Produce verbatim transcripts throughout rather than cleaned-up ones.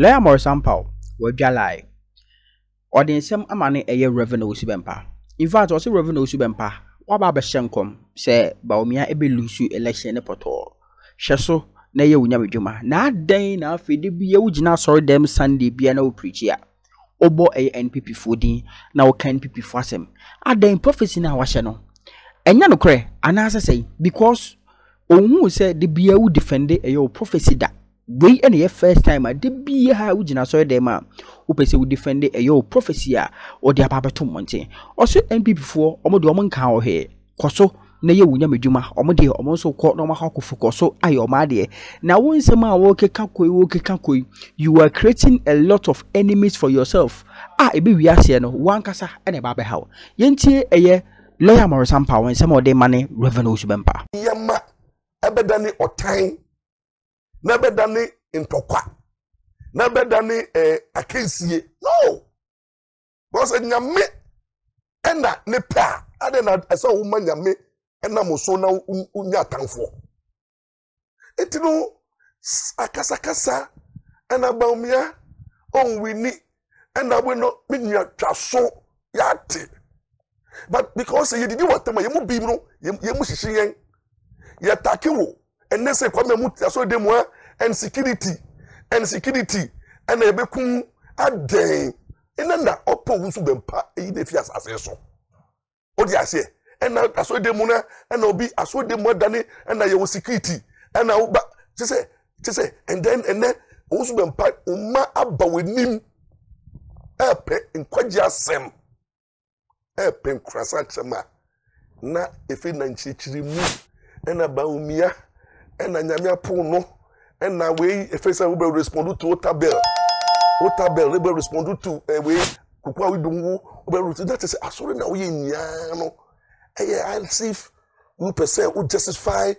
Lawyer Maurice Ampaw were July. Or the same amane a year Rev Owusu Bempah. In fact, also Rev Owusu Bempah, Wababa Shankom, say Bawumia ebe lusu election a portal. Shaso, na ye unyami juma. Na day na fidi be ujina sorry them Sunday be an old preacher. Obo a N P P foodin, now can N P P for them. Are they prophecy now? Washano? And Yanokre, and as I say, because Omu said the beer would defend a your prophecy that. We and the first time I did be a ujina sorry them, Upese would defend a your prophecy or their papa two monte. Also, N P P four, Omodoman cow here. Coso. Na ye wunya medjuma omode omonso kọ no mahako fukoso ayoma de na wonsema woke kakoi woke kakoi you are creating a lot of enemies for yourself ah ebe wiase no wankasa ene ba behaw yentie eye Lawyer Maurice Ampaw wonsema ode mane Rev Owusu Bempah yema ebedani otan na bedani ntokwa na bedani eh akensie no because nyame enda ne pa ade na eso wo nyame and now, so now, unya tanfo. Etino, akasa kasa, and about me, oh, we need, and I will not be near Chasso Yati. But because you didn't want to, you must be, you must see, you attack you, and they say, come and so them were, and security, and security, and they become a day. And then, Oppose them, and if you are so. What do you say? And now I saw the money, and I'll be I saw the more than it, and I was security, and I'll back to say, to say, and then and then also been part of my about with him. A pen in Quadia Sam. A pen Crassaxama. Na if in Nanchichi move, and about me, and I am a porno, and I way if I will respond to Otabil. Otabil will respond to a way Kukwa Wibu, but that is I saw it now in yeah, I'll see if you perceive who justify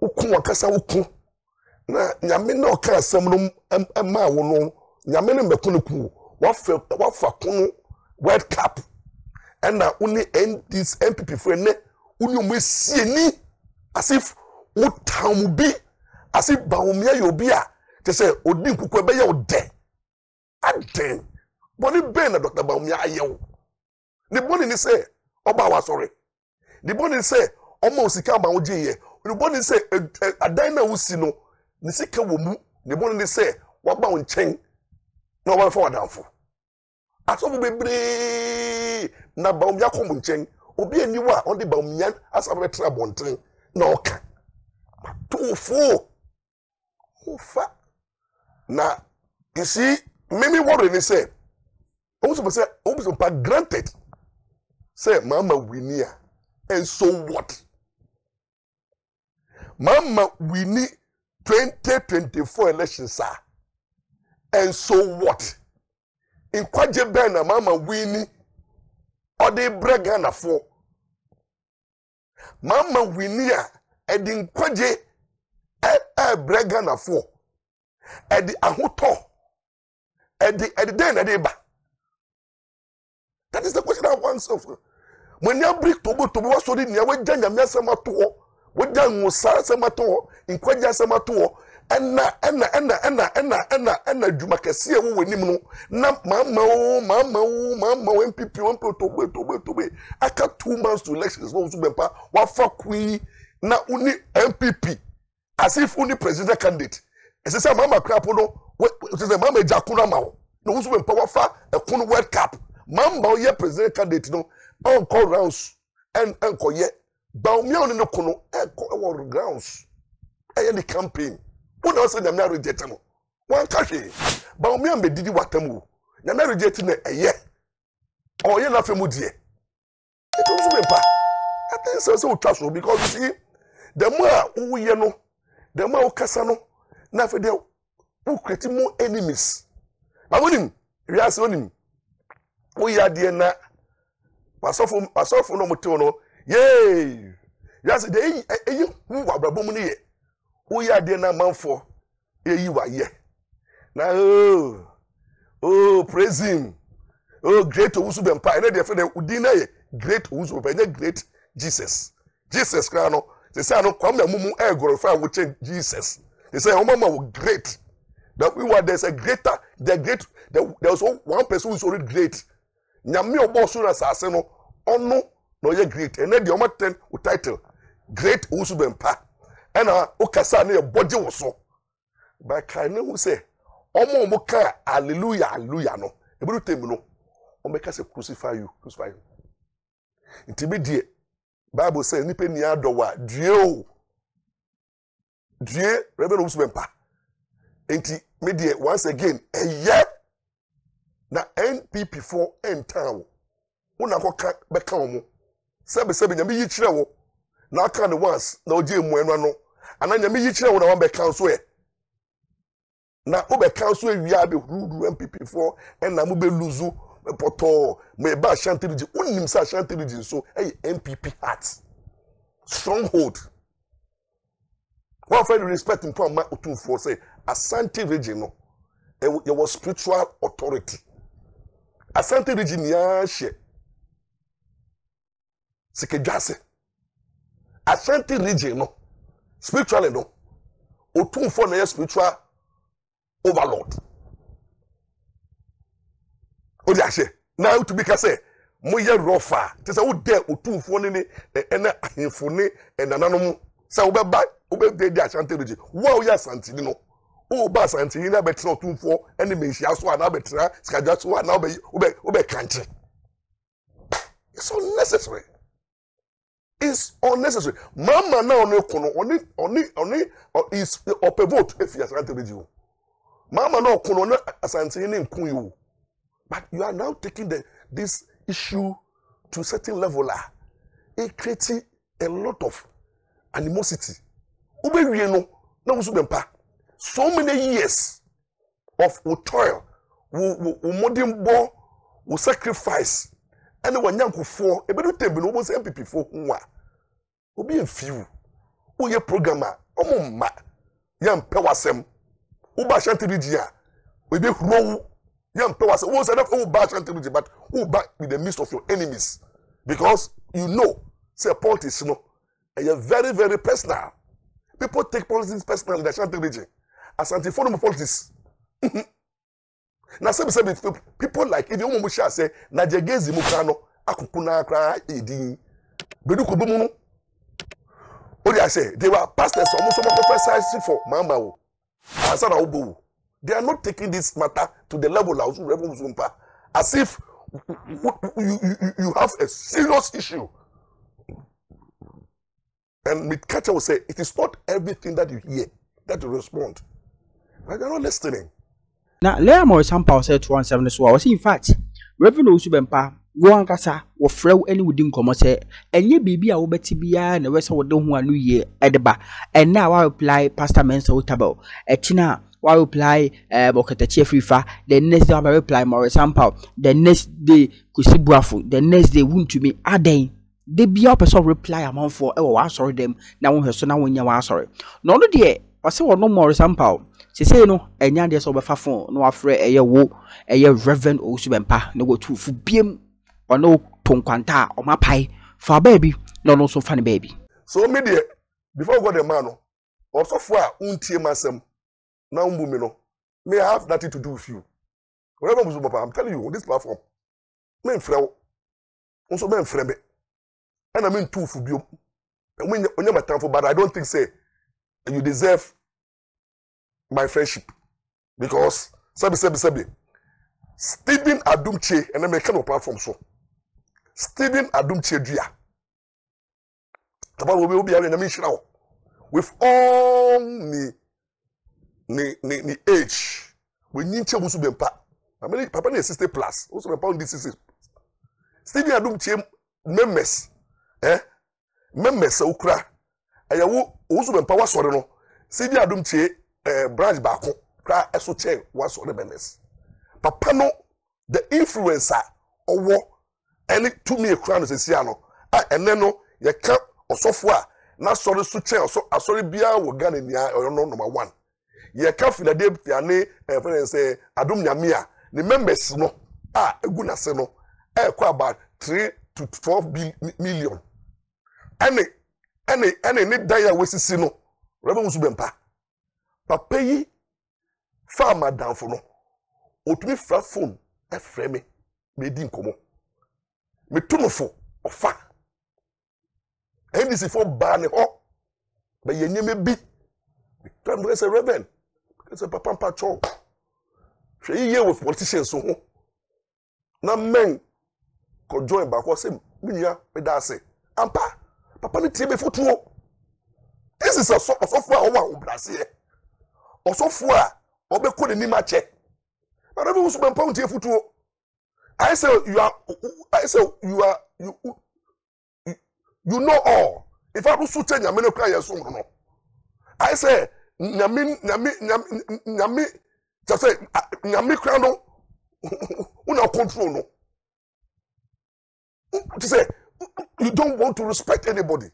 who come and cast out who. Now, Yamene no cast some no, Emma no, Yamene me kunu kunu. What for? What for kunu? World Cup. And now only end this N P P friend. Only we see any as if who town will be as if Bawumia will be a. They say Odin Kukwebe ya Ode. Ode. Boni Ben na Doctor Bawumia ayew. The boni ni say Oba was sorry. The body say, almost come out here. The body say, a diner who see no, the sick woman, the body say, what bound chain? No one for a downfall. I saw me brave. Now Bawumia come chain, or be a new one on the Bawumia as a retro bond train. No, two four. Who fat? Now, you see, Mimi Warren is say, also, say, also, granted. Say, Mama, we near. And so what? Mama, we need twenty twenty-four elections, sir. And so what? In Kwajebena, Mama, we need. Or they break on a four. Mama, we need. And in Kwaje, I break on a four. And the Ahuto. And the Den Adeba. That is the question I want to answer. When you break to go to what so in your way, Jan Yasamato, what Jan was Samato, in Quadia Samato, and na and na and na and na and na and na and na Jumacasia who win na Mamma, Mamma, Mamma, and people want to go to go to be. I cut two months to elections, no super, what fuck we na only M P P, as if only presidential candidate. As I say, Mamma Crapono, what is a Mamma Jacuna Mao, no super power far, a cool World Cup. Mamma, ye president candidate, no, uncle rounds, and uncle ye, Bawumia on no cono, uncle grounds. I had the campaign. Who knows the marriage jetamo? One country. Bawumia me did what amu. The marriage jetin a ye. Or ye laughing with ye. It also remember. I think so, so trust because you see, the more who ye know, the more Casano, Nafedel, who create more enemies. I want him, we are so him. We are dear now. Myself, myself, no more. Yay! Yes, they you who are Brabomini. We are dear now, man for. You are here. Now, oh, oh, praise him. Oh, great Owusu Bempah. And they feel they deny great Owusu Bempah. Great Jesus. Jesus, Krano. They say, I don't come. The mumu air glorify. We change Jesus. They say, oh, mama, great. That means what there's a greater, the great, the, there's one person who is already great. Nyami obo sura asaseno ono no ye great. And then the other ten u title Great Owusu Bempah. And uh ukasa ne your body was so. But can you say omo omoka hallelujah hallelujah no? Ebu temi no. Omeka say crucify you crucify you. Intibi die. Bible says nipe ni adowa Dieu. Dieu Rev Owusu Bempah. Enti media once again a year. Na N P P for entao. Una ko ka be ka omo. Sebe sebe nyame yi kire wo. Na aka ne once na oje mu enu ano. Ana nyame yi kire wo na wan be council e. Na wo be council e wi abi hudu N P P for en na mo be luzu poto me ba chantilly. Unim sa chantilly so hey N P P heart. Stronghold. One friend respect in point my two for say Asante region no. There was spiritual authority. Asante region ya she. Sekejase. Asante region no. Spiritually no. Otunfo na spiritual overlord. Odiashe. Now to be kase moye rofa. Te say wo de otunfo ne ne na ahemfo ne nananom say wo be ba wo be de Asante region. Wo ya Asante no. Oh, Bass and Tina Betro two four enemies, Yaswa and Abetra, Skajaswa and Abbey, Ube, Ube country. It's unnecessary. It's unnecessary. Mamma now no kono, only, only, only, is up a vote if you are trying to read you. Mamma no kono, as I'm saying, name Kuyu. But you are now taking the, this issue to a certain level. It creates a lot of animosity. Ube, we know, no Zubempa. So many years of toil, modern war, we sacrifice, and when young for a better table was M P P for one. We'll be a few. Oh, your programmer, oh, ma, young Pewasem, Uba Shantigia, we be wrong, young Pewasem was enough Uba Shantigia, but Uba in the midst of your enemies. Because you know, say, politics, you know, and you're very, very personal. People take politics personally in the Shantigia. As anti-forum politics. Now, some people like if you want to say, Najagezi Mukano, Akukuna, Edi, Bedukubumu. What did I say? They were pastors almost prophesizing for Mamao, Asana. They are not taking this matter to the level of Rev Zumpa as if you have a serious issue. And with Kacha will say, it is not everything that you hear that you respond. But they're not listening. Now, Lawyer Maurice Ampaw said to one seven as well. In fact, Rev Owusu Bempah, go and Kasa, or Frew, and we didn't come out here. And you be our Betty Bia, and the rest of the one who are new year at the bar. And now I apply Pastor Mensa Otabil. At Tina, I apply Bokatachi Frifa. The next day, I reply Maurice Ampaw. The next day, Kusibuafu. The next day, wound to me, Adain. They be our person reply among for, oh, I sorry them. Now, when her son, when you are sorry. No, no, dear. I say no Maurice Ampaw. She say no. Enya de so be fa phone no afre eye wo eye Reverend Owusu Bempah no go tu fu biem or no tonkwanta or mapai for baby no no so funny baby. So me de before God the man or so far untie masem na umbu me no may have nothing to do with you. Whatever Owusu Bempah, I'm telling you on this platform. Me nfrew. Onso me nfrebe. And I mean tu fu biem. When you matter for but I don't think say you deserve my friendship because sabi sabi sabi Stephen Adumche and then kind of platform so Stephen Adumche Dria with all the the the age we need to Owusu Bempah I mean papa is sixty plus Owusu Bempah this is Stephen Adumche members eh members ukra ayawo Owusu Bempah wa sori no Stephen Adumche Uh, branch back home, cry as so chair was on the business. Papa no, the influencer or war, and it to me a crown is a siano. Ah, and then no, your cap or software, not sorry so chair or so, I sorry beer will gun in the eye or no number one. Your cap in the day, Piane, and friends say, Adum Yamia, the members no, ah, a good aseno, a quite about three to twelve million. Any, any, any, any, die away, Sino, Rev Owusu Bempah. Papa, farmer down for no. Or to me, fra phone, a frame, made in common. Me tunofo, or fa. And this is for barney, oh, but ye may be. Time was a rebel. Because a papa patrol. She here with politicians, so now men could join back what same minia with that say. Ampa, Papa need to be for two. This is a sort of software over Brazil. Or software, or be called a Nima check. But everyone who's been pounding for two. I say you are, I say you are, you, you, you know all. If I do so, change your menu cry, so no. I say, Nami, Nami, Nami, Nami, just say, Nami Crano, Una control no. To say, you don't want to respect anybody.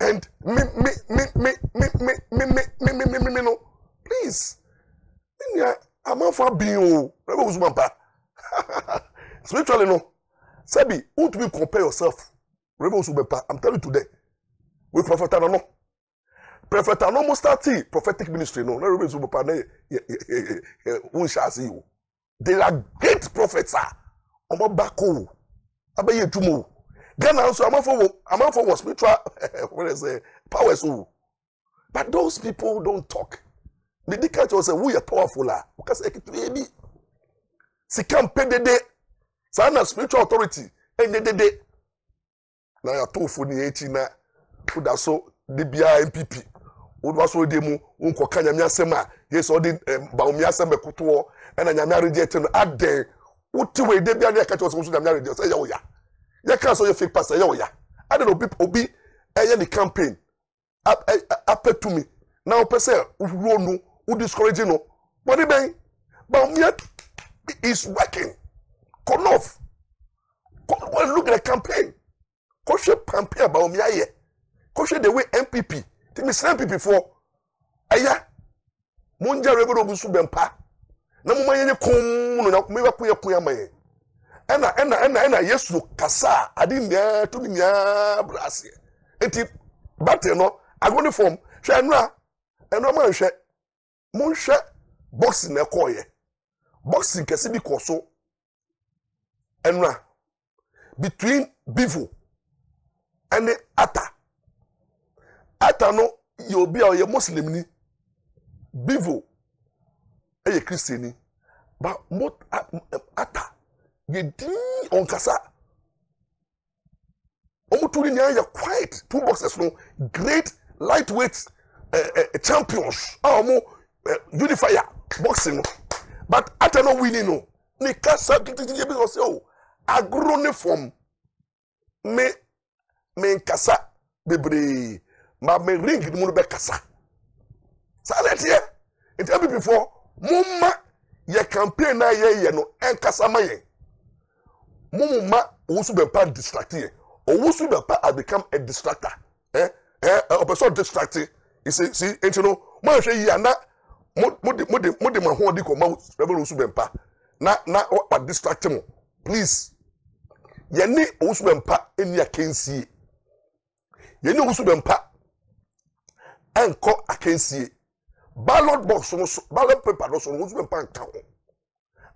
And me, me, me, me, me, me, me, me, me, me, me, me, me, no. Please. I'm a fan being spiritually, no. Sabi, who do you compare yourself? Rev Owusu Bempah, I'm telling you today. We Prophet Anano. Prophet Anano start prophetic ministry, no. Rev Owusu Bempah, who shall see you? They are great prophets, sir. I'm a back home. I'm a yetumo. Ghana, so I'm a for I'm a for spiritual. What is it? Power so. But those people don't talk. The dictator say we are powerful, la. Because it be. Si can pay the day. So I'm a spiritual authority. And the day. Now you're too funny, eighteen. Put that so the B I N P P. Udwaso demu unko kanyamia sema. Yes, all the Bawumia sema kutuo. And I'm not ready to add there. Utiwe debia ne kacho so nyamia radio say ya. Ya kan so your fake pastor ya ya. I don't know people obi eye the campaign. Up up to me. Now person who no who discouraging no. But the ben Bawumia is working. Come off. Come look at the campaign. Come shape campaign Bawumia here. Come shape the way N P P. They miss N P P for. Aya. Monja Rev Owusu Bempah. Na mumma yenye kum no na mewa kuya kuya maye ena ena ena ena Yesu kasa adi nya to nya brasie enti battle no agoni form hwe no a eno ma hwe mo hwe boxing na koye boxing kesi bi koso eno a between Bivo and Ata Ata no yo bia o ye Muslim ni Bivo Eye Christiani, but mot ata yedi onkasa. Omutuli niya ya quiet two boxers no great lightweight champions. Omo unifier boxing, but ata no winning no. Ni kasa titi yebi kose o agrone form me me kasa bebre ma me ring ni mo be kasa. Salete ye it ever before. Mumma, your campaign na ye ye no enkasama ye. Mumma, Owusu Bempah distract ye. Owusu Bempah has become a distractor. Eh, eh, a person distracted. You see, see, ain't you know? Man, she ye na mo mo de mo de mo de ma ho di ko ma Rev Owusu Bempah. Na na what distract him? Please. Ye ni Owusu Bempah eni akensi. Ye ni Owusu Bempah enko akensi. Ballot box no so ballot paper no so Owusu Bempah nka ho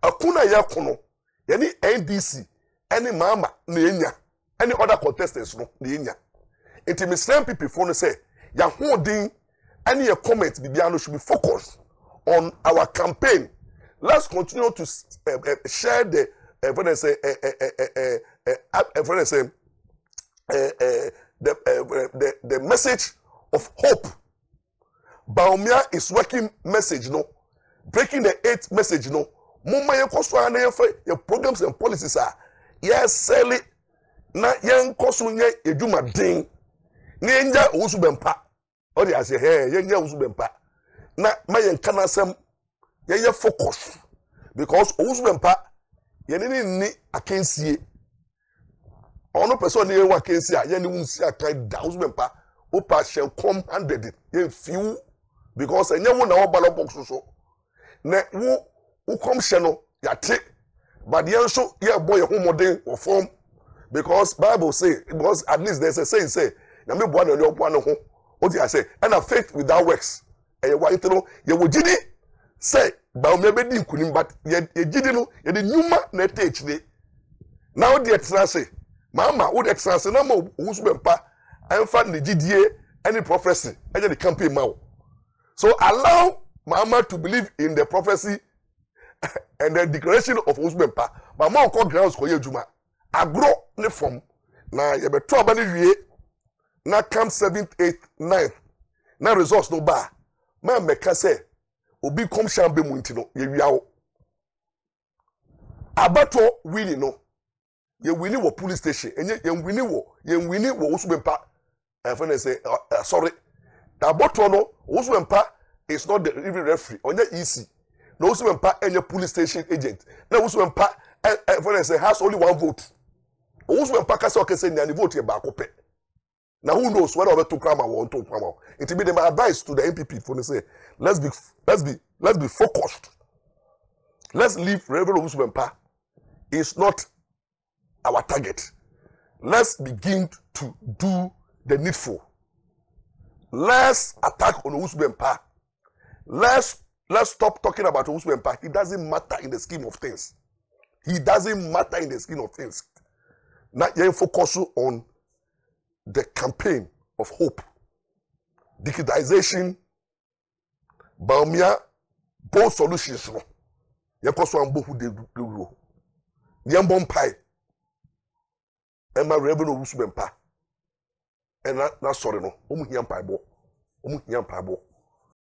akuna ya kono ya ni N D C any mama na enya any other contestants no na enya enti Muslim people for no say ya holding any your comment bibia no should be focused on our campaign. Let's continue to uh, uh, share the evidence uh, uh, uh, uh, uh, evidence uh, uh, uh, the, uh, the the message of hope. Bawumia is working message, no. Breaking the eighth message, no. Mumma yen kosu ane yen your programs and policies are. Yes, sell it. Na yen kosu nye yeduma ding. Nye nja Owusu Bempah. Odi ase, hey, yen nja Owusu Bempah. Na ma yen kanasem, yen yen focus. Because Owusu Bempah, yen ni ni akensiye. Ono person ni yen wakensiya, yen ni wunsiya kain da Owusu Bempah. Opa shen kom handed it, yen few. Because any one now ballot box so, ne who who come channel ya take, but the answer yeah boy who modern or form, because Bible say because at least there's a saying say na me boy na le boy na ho, what I say and a faith without works, and you want to know you will did it say Bawumia be di kunim, but ye ye jidino ye the newman na teach de. Now the excellency, mama, what excellency? Now mo usubempa. I'm from the G D A any prophecy. I just can't pay now. So allow mama to believe in the prophecy and the declaration of Owusu Bempah. Mama on call grounds koye juma. Agro ne form na ye be two abani na camp seventh, eighth, ninth. Na resource no ba. Ma me kase obi kom shambe munti no ye wiawo. Abato wini no. Ye wini wo police station. Enye ye wini wo ye wini wo Owusu Bempah. And when they say, uh, uh, sorry, the bottle no, Owusu Bempah is not the even referee. On your E C, no Owusu Bempah and your police station agent. No Owusu Bempah, and when they say has only one vote. Owusu Bempah can say okay, say you vote here back up. Now who knows whether we to cram or want to cram out? It be my advice to the N P P for they say, let's be, let's be, let's be focused. Let's leave Reverend Owusu Bempah. It's not our target. Let's begin to do the needful. Let's attack on Owusu Bempah. Let's let's stop talking about Owusu Bempah. He doesn't matter in the scheme of things. He doesn't matter in the scheme of things. Now you focus on the campaign of hope, digitization, Bawumia, both solutions. You focus on both who they do. You bomb pie. And my Reverend Owusu Bempah. And that's sorry, no. Omu hiyam paibo. Omu hiyam paibo.